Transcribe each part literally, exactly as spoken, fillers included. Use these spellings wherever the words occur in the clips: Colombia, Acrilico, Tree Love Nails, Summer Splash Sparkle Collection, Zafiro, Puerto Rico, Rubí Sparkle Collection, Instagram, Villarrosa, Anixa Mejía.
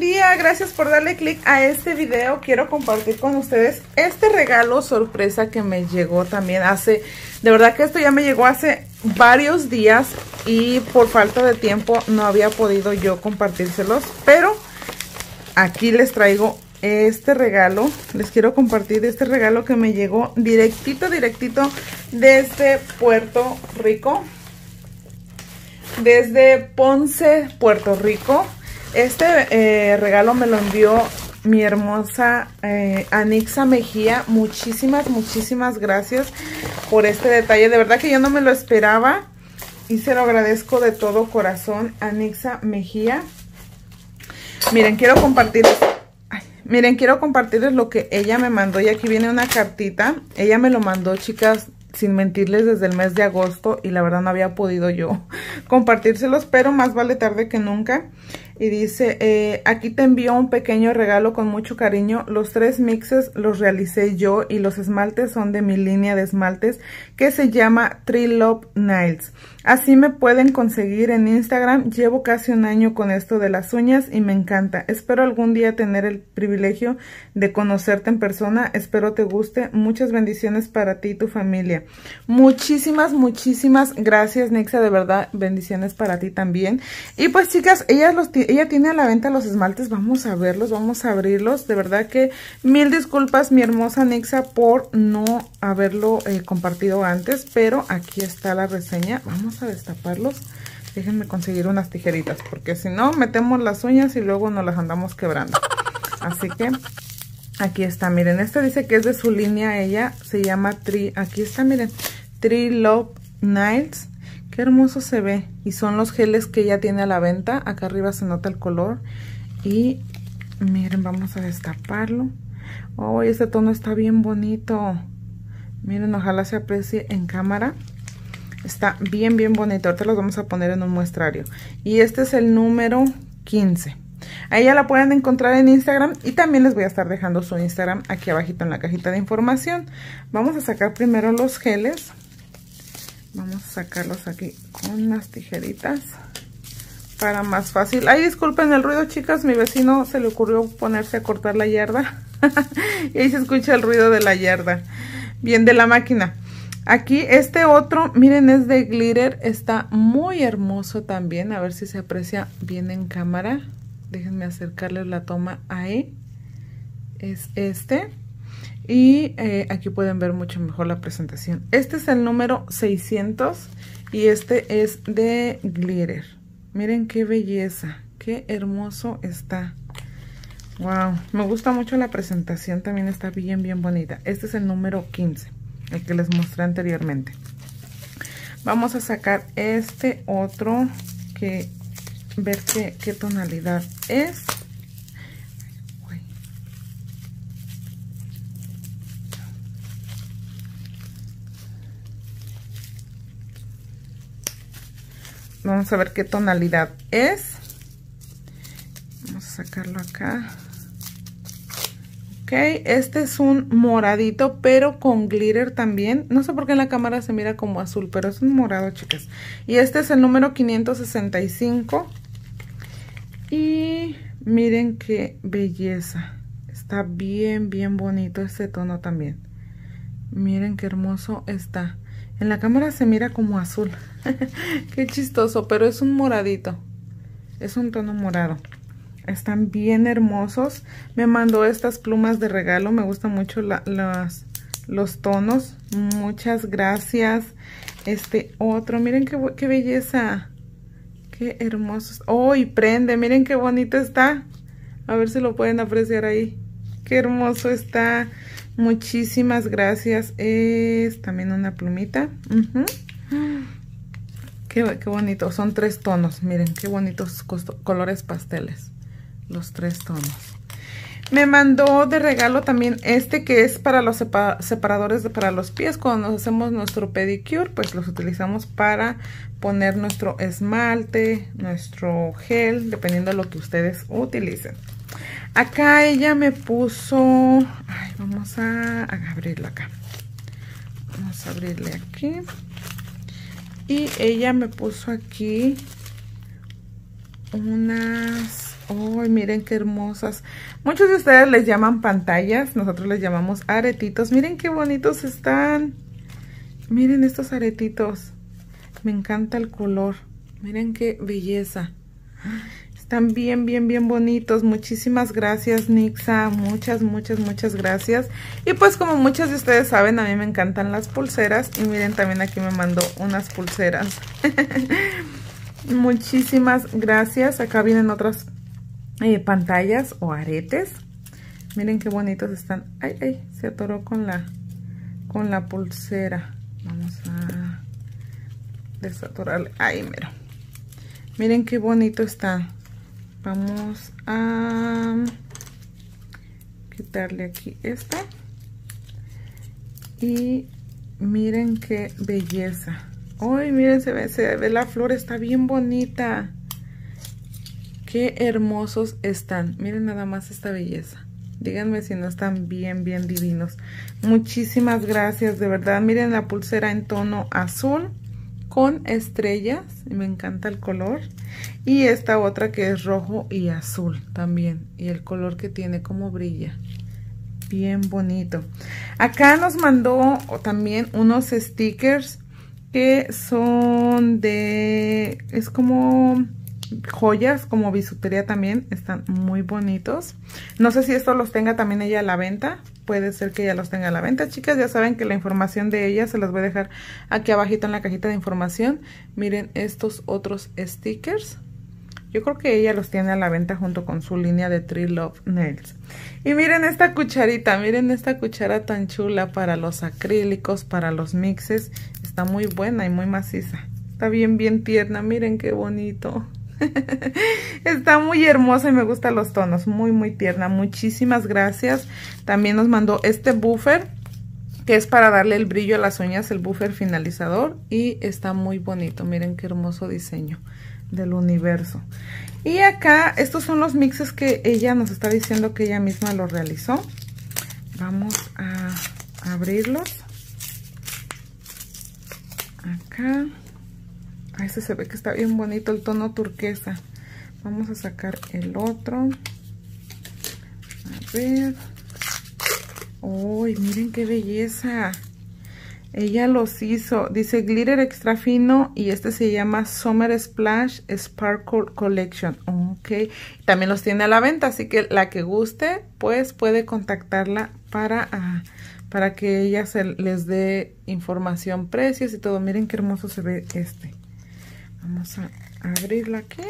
día, gracias por darle click a este video. Quiero compartir con ustedes este regalo sorpresa que me llegó también hace, de verdad que esto ya me llegó hace varios días y por falta de tiempo no había podido yo compartírselos, pero aquí les traigo este regalo. Les quiero compartir este regalo que me llegó directito, directito desde Puerto Rico, desde Ponce, Puerto Rico. Este eh, regalo me lo envió mi hermosa eh, Anixa Mejía. Muchísimas, muchísimas gracias por este detalle. De verdad que yo no me lo esperaba y se lo agradezco de todo corazón, Anixa Mejía. Miren, quiero compartirles, ay, miren, quiero compartirles lo que ella me mandó. Y aquí viene una cartita. Ella me lo mandó, chicas, sin mentirles, desde el mes de agosto y la verdad no había podido yo compartírselos, pero más vale tarde que nunca. Y dice, eh, aquí te envío un pequeño regalo con mucho cariño. Los tres mixes los realicé yo y los esmaltes son de mi línea de esmaltes que se llama Tree Love Nails. Así me pueden conseguir en Instagram. Llevo casi un año con esto de las uñas y me encanta. Espero algún día tener el privilegio de conocerte en persona. Espero te guste. Muchas bendiciones para ti y tu familia. Muchísimas, muchísimas gracias, Nixa. De verdad, bendiciones para ti también. Y pues, chicas, ella, los ella tiene a la venta los esmaltes. Vamos a verlos, vamos a abrirlos. De verdad que mil disculpas, mi hermosa Nixa, por no haberlo eh, compartido antes. Pero aquí está la reseña. Vamos a destaparlos. Déjenme conseguir unas tijeritas porque si no metemos las uñas y luego nos las andamos quebrando. Así que aquí está, miren, este dice que es de su línea, ella se llama Tree, aquí está, miren, Tree Love Nails. Qué hermoso se ve y son los geles que ella tiene a la venta. Acá arriba se nota el color y miren, vamos a destaparlo. Oh, este tono está bien bonito, miren, ojalá se aprecie en cámara. Está bien, bien bonito. Ahorita los vamos a poner en un muestrario. Y este es el número quince. A ella la pueden encontrar en Instagram. Y también les voy a estar dejando su Instagram aquí abajito en la cajita de información. Vamos a sacar primero los geles. Vamos a sacarlos aquí con unas tijeritas para más fácil. Ay, disculpen el ruido, chicas. Mi vecino se le ocurrió ponerse a cortar la yarda. Y ahí se escucha el ruido de la yarda. Bien, de la máquina. Aquí este otro, miren, es de glitter, está muy hermoso también, a ver si se aprecia bien en cámara. Déjenme acercarles la toma ahí, es este, y eh, aquí pueden ver mucho mejor la presentación. Este es el número seiscientos y este es de glitter. Miren qué belleza, qué hermoso está. Wow, me gusta mucho la presentación, también está bien, bien bonita. Este es el número quince. El que les mostré anteriormente. Vamos a sacar este otro. Que ver qué, qué tonalidad es. Vamos a ver qué tonalidad es. Vamos a sacarlo acá. Okay, este es un moradito, pero con glitter también. No sé por qué en la cámara se mira como azul, pero es un morado, chicas. Y este es el número quinientos sesenta y cinco. Y miren qué belleza. Está bien, bien bonito este tono también. Miren qué hermoso está. En la cámara se mira como azul. Qué chistoso, pero es un moradito. Es un tono morado. Están bien hermosos. Me mandó estas plumas de regalo. Me gustan mucho la, las, los tonos. Muchas gracias. Este otro. Miren qué, qué belleza. Qué hermosos. ¡Oh! Y prende. Miren qué bonito está. A ver si lo pueden apreciar ahí. Qué hermoso está. Muchísimas gracias. Es también una plumita. Uh-huh. Qué, qué bonito. Son tres tonos. Miren qué bonitos colores pasteles. Los tres tonos. Me mandó de regalo también este que es para los separadores de, para los pies. Cuando nos hacemos nuestro pedicure, pues los utilizamos para poner nuestro esmalte, nuestro gel, dependiendo de lo que ustedes utilicen. Acá ella me puso... Ay, vamos a, a abrirlo acá. Vamos a abrirle aquí. Y ella me puso aquí unas... Oh, miren qué hermosas. Muchos de ustedes les llaman pantallas. Nosotros les llamamos aretitos. Miren qué bonitos están. Miren estos aretitos. Me encanta el color. Miren qué belleza. Están bien, bien, bien bonitos. Muchísimas gracias, Nixa. Muchas, muchas, muchas gracias. Y pues como muchas de ustedes saben, a mí me encantan las pulseras. Y miren, también aquí me mandó unas pulseras. Muchísimas gracias. Acá vienen otras eh, pantallas o aretes. Miren qué bonitos están. Ay, ay, se atoró con la con la pulsera. Vamos a desatorarle. Ahí, mira. Miren qué bonito está. Vamos a quitarle aquí esta. Y miren qué belleza. Ay, miren, se ve, se ve la flor, está bien bonita. Qué hermosos están. Miren nada más esta belleza. Díganme si no están bien, bien divinos. Muchísimas gracias, de verdad. Miren la pulsera en tono azul con estrellas. Me encanta el color. Y esta otra que es rojo y azul también. Y el color que tiene, como brilla. Bien bonito. Acá nos mandó también unos stickers que son de, es como joyas, como bisutería también. Están muy bonitos. No sé si esto los tenga también ella a la venta. Puede ser que ella los tenga a la venta. Chicas, ya saben que la información de ella se las voy a dejar aquí abajito en la cajita de información. Miren estos otros stickers. Yo creo que ella los tiene a la venta junto con su línea de Tree Love Nails. Y miren esta cucharita, miren esta cuchara tan chula para los acrílicos, para los mixes. Está muy buena y muy maciza. Está bien, bien tierna. Miren qué bonito. Está muy hermosa y me gustan los tonos. Muy, muy tierna. Muchísimas gracias. También nos mandó este buffer, que es para darle el brillo a las uñas, el buffer finalizador. Y está muy bonito. Miren qué hermoso diseño del universo. Y acá, estos son los mixes que ella nos está diciendo que ella misma los realizó. Vamos a abrirlos. Acá. Este se ve que está bien bonito, el tono turquesa. Vamos a sacar el otro. A ver. ¡Uy! Miren qué belleza. Ella los hizo. Dice glitter extra fino y este se llama Summer Splash Sparkle Collection. Ok. También los tiene a la venta, así que la que guste, pues puede contactarla para... Ah, para que ella se les dé información, precios y todo. Miren qué hermoso se ve este. Vamos a abrirla aquí.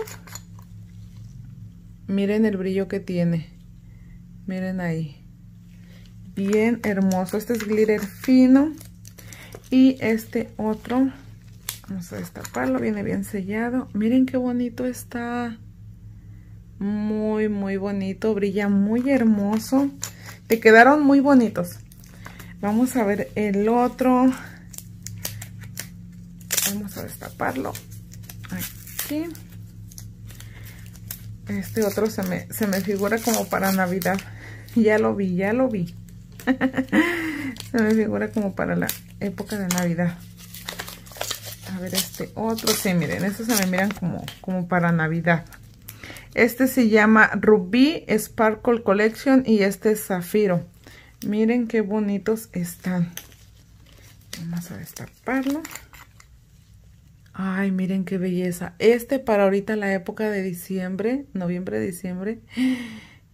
Miren el brillo que tiene. Miren ahí. Bien hermoso. Este es glitter fino. Y este otro. Vamos a destaparlo. Viene bien sellado. Miren qué bonito está. Muy, muy bonito. Brilla muy hermoso. Te quedaron muy bonitos. Vamos a ver el otro. Vamos a destaparlo. Aquí. Este otro se me, se me figura como para Navidad. Ya lo vi, ya lo vi. Se me figura como para la época de Navidad. A ver este otro. Sí, miren, estos se me miran como, como para Navidad. Este se llama Rubí Sparkle Collection y este es Zafiro. Miren qué bonitos están. Vamos a destaparlo. Ay, miren qué belleza. Este para ahorita la época de diciembre, noviembre, diciembre.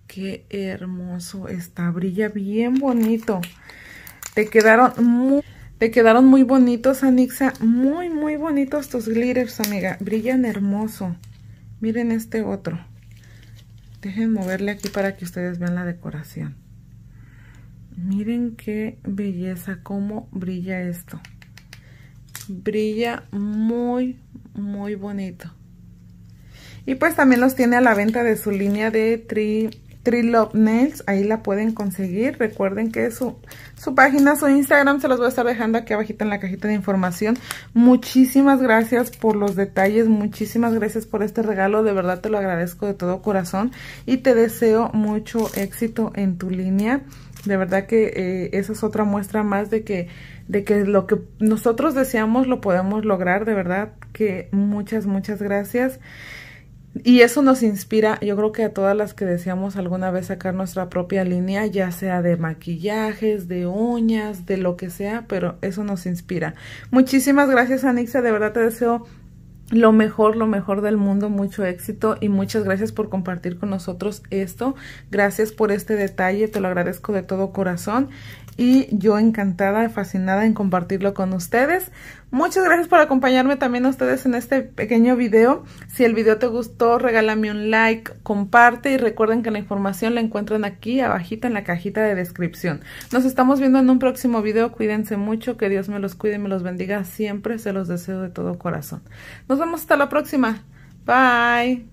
Qué hermoso está. Brilla bien bonito. Te quedaron muy, te quedaron muy bonitos, Anixa. Muy, muy bonitos tus glitters, amiga. Brillan hermoso. Miren este otro. Dejen moverle aquí para que ustedes vean la decoración. Miren qué belleza, cómo brilla esto. Brilla muy, muy bonito. Y pues también los tiene a la venta de su línea de Tree, Tree Love Nails. Ahí la pueden conseguir. Recuerden que su, su página, su Instagram, se los voy a estar dejando aquí abajito en la cajita de información. Muchísimas gracias por los detalles. Muchísimas gracias por este regalo. De verdad te lo agradezco de todo corazón. Y te deseo mucho éxito en tu línea. De verdad que eh, esa es otra muestra más de que, de que lo que nosotros deseamos lo podemos lograr. De verdad que muchas, muchas gracias. Y eso nos inspira, yo creo que a todas las que deseamos alguna vez sacar nuestra propia línea, ya sea de maquillajes, de uñas, de lo que sea, pero eso nos inspira. Muchísimas gracias, Anixa, de verdad te deseo lo mejor, lo mejor del mundo, mucho éxito y muchas gracias por compartir con nosotros esto. Gracias por este detalle, te lo agradezco de todo corazón y yo encantada y fascinada en compartirlo con ustedes. Muchas gracias por acompañarme también a ustedes en este pequeño video. Si el video te gustó, regálame un like, comparte y recuerden que la información la encuentran aquí abajita en la cajita de descripción. Nos estamos viendo en un próximo video, cuídense mucho, que Dios me los cuide y me los bendiga siempre, se los deseo de todo corazón. Nos vemos hasta la próxima. Bye.